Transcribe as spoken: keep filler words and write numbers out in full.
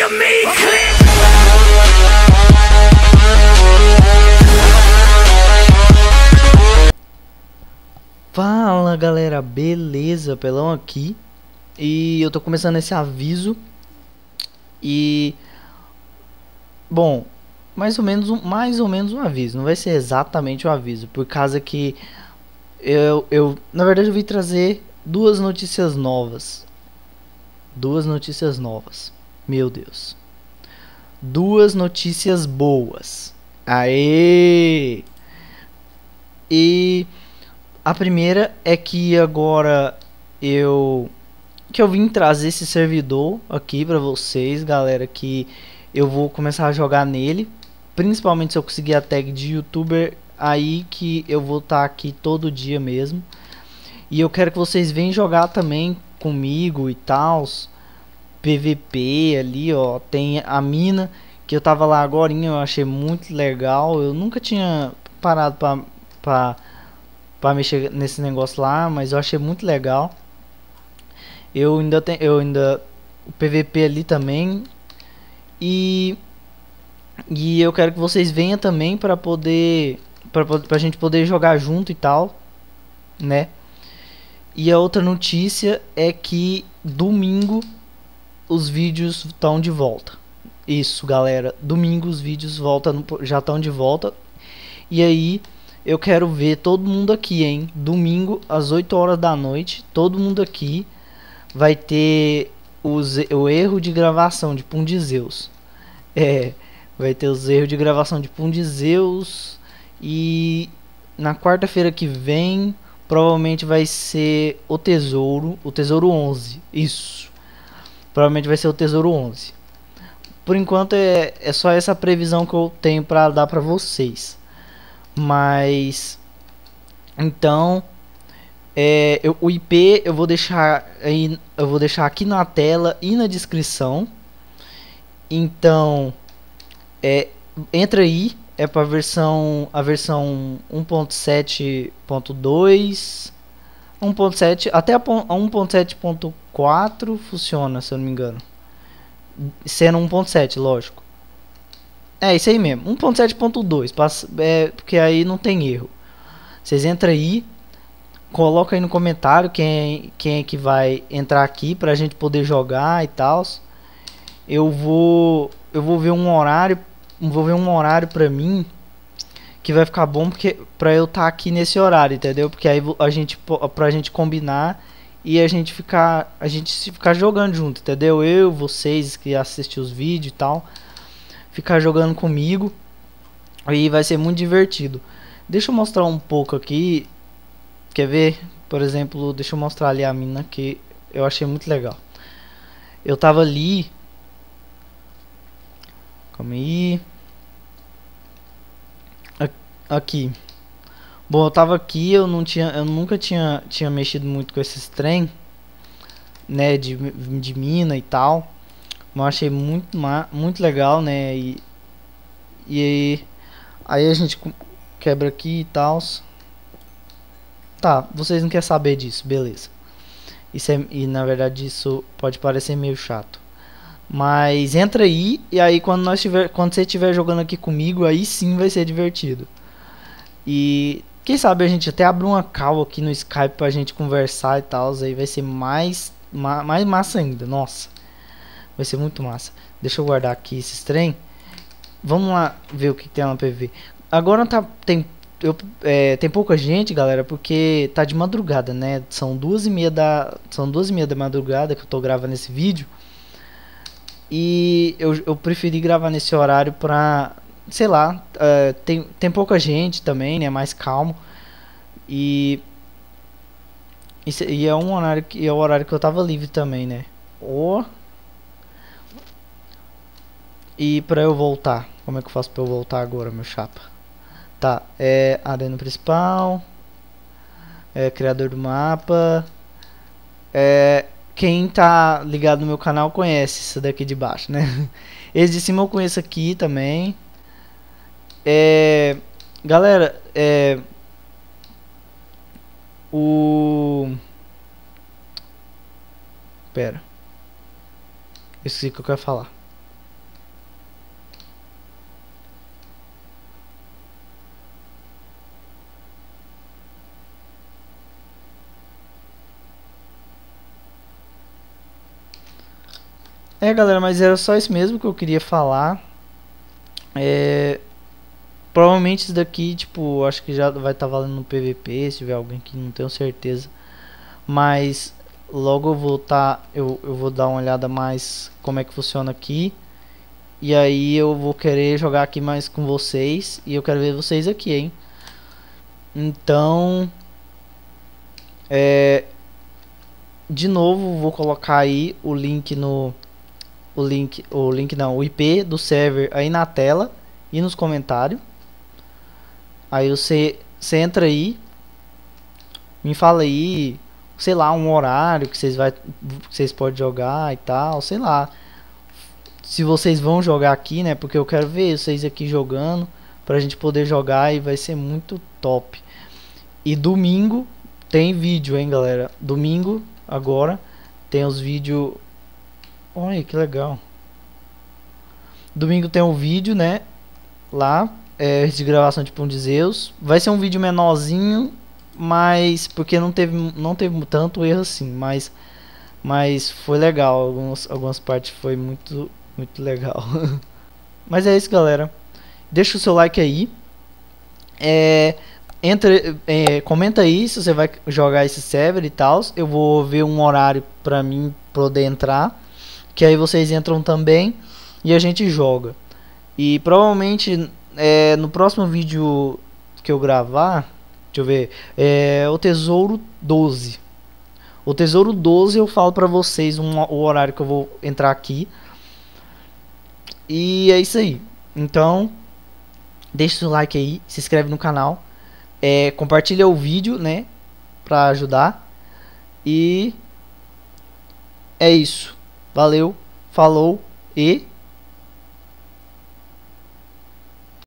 you mean click? Fala galera, beleza? Pelão aqui. E eu tô começando esse aviso. E... Bom, mais ou menos, mais ou menos um aviso. Não vai ser exatamente um aviso, por causa que eu, eu na verdade eu vim trazer duas notícias novas. Duas notícias novas. Meu Deus. Duas notícias boas. Aê! E a primeira é que agora eu... Que eu vim trazer esse servidor aqui pra vocês, galera, que eu vou começar a jogar nele. Principalmente se eu conseguir a tag de youtuber, aí que eu vou estar aqui todo dia mesmo. E eu quero que vocês venham jogar também comigo e tal, P V P ali, ó. Tem a mina que eu tava lá agorinha, eu achei muito legal. Eu nunca tinha parado pra, pra, pra mexer nesse negócio lá, mas eu achei muito legal. Eu ainda tenho, eu ainda o P V P ali também. E e eu quero que vocês venham também para poder para pra gente poder jogar junto e tal, né? E a outra notícia é que domingo os vídeos estão de volta. Isso, galera, domingo os vídeos voltam, já estão de volta. E aí eu quero ver todo mundo aqui, hein? Domingo às oito horas da noite, todo mundo aqui vai ter os, o erro de gravação de Pum de Zeus. É, vai ter os erros de gravação de Pum de Zeus. E na quarta-feira que vem provavelmente vai ser o tesouro, o tesouro onze, isso. Provavelmente vai ser o tesouro onze. Por enquanto é, é só essa previsão que eu tenho para dar para vocês. Mas então é, eu, o I P eu vou deixar aí, eu vou deixar aqui na tela e na descrição. Então é, entra aí. É para versão, a versão um ponto sete ponto dois, um ponto sete até a um ponto sete ponto quatro funciona, se eu não me engano. Sendo um ponto sete, lógico. É isso aí mesmo, um ponto sete ponto dois, é, porque aí não tem erro. Vocês entram aí, coloca aí no comentário quem, quem é que vai entrar aqui pra gente poder jogar e tal. Eu vou, eu vou ver um horário. Vou ver um horário pra mim que vai ficar bom, porque pra eu estar tá aqui nesse horário, entendeu? Porque aí a gente, pra gente combinar e a gente ficar, a gente se ficar jogando junto, entendeu? Eu, vocês que assistem os vídeos e tal, ficar jogando comigo, aí vai ser muito divertido. Deixa eu mostrar um pouco aqui, quer ver? Por exemplo, deixa eu mostrar ali a mina que eu achei muito legal. Eu tava ali, calma aí. Aqui. Bom, eu tava aqui, eu não tinha, eu nunca tinha tinha mexido muito com esses trem, né, de de mina e tal. Mas eu achei muito muito legal, né? E e aí, aí a gente quebra aqui e tal. Tá, vocês não querem saber disso, beleza. Isso é, e na verdade isso pode parecer meio chato. Mas entra aí, e aí quando nós tiver, quando você estiver jogando aqui comigo, aí sim vai ser divertido. E quem sabe a gente até abre uma call aqui no Skype pra gente conversar e tal, aí vai ser mais ma mais massa ainda. Nossa, vai ser muito massa. Deixa eu guardar aqui esses trem. Vamos lá ver o que tem lá no P V. Agora tá, tem, eu, é, tem pouca gente, galera, porque tá de madrugada, né? São duas e meia da, são duas e meia da madrugada que eu tô gravando esse vídeo. E eu, eu preferi gravar nesse horário pra, sei lá, uh, tem, tem pouca gente também, né, mais calmo. E, e, e é um horário que é o horário que eu tava livre também, né. Oh. E pra eu voltar, como é que eu faço pra eu voltar agora, meu chapa? Tá, é arena principal, é criador do mapa, é... Quem tá ligado no meu canal conhece isso daqui de baixo, né? Esse de cima eu conheço aqui também. É, galera, é, o... Pera. Esqueci o que eu quero falar. É, galera, mas era só isso mesmo que eu queria falar. É... Provavelmente isso daqui, tipo, acho que já vai estar tá valendo no P V P, se tiver alguém que não tenho certeza. Mas logo eu vou tá, eu, eu vou dar uma olhada mais como é que funciona aqui. E aí eu vou querer jogar aqui mais com vocês, e eu quero ver vocês aqui, hein. Então... É... De novo, vou colocar aí o link no... O link, o link não, o I P do server aí na tela e nos comentários. Aí você, você entra aí, me fala aí, sei lá, um horário que vocês, vai, que vocês podem jogar e tal, sei lá. Se vocês vão jogar aqui, né, porque eu quero ver vocês aqui jogando, pra gente poder jogar e vai ser muito top. E domingo tem vídeo, hein, galera. Domingo, agora, tem os vídeos... Olha, que legal. Domingo tem um vídeo, né, lá, é, de gravação de Pum de Zeus. Vai ser um vídeo menorzinho, mas porque não teve não teve tanto erro assim, mas mas foi legal, algumas algumas partes foi muito muito legal. Mas é isso, galera. Deixa o seu like aí. É, entra, é, comenta aí se você vai jogar esse server e tal. Eu vou ver um horário pra mim poder entrar, que aí vocês entram também e a gente joga. E provavelmente é, no próximo vídeo que eu gravar, deixa eu ver, é o Tesouro doze. O Tesouro doze eu falo pra vocês um, o horário que eu vou entrar aqui. E é isso aí. Então, deixa o seu like aí, se inscreve no canal, é, compartilha o vídeo, né, pra ajudar. E é isso. Valeu, falou e...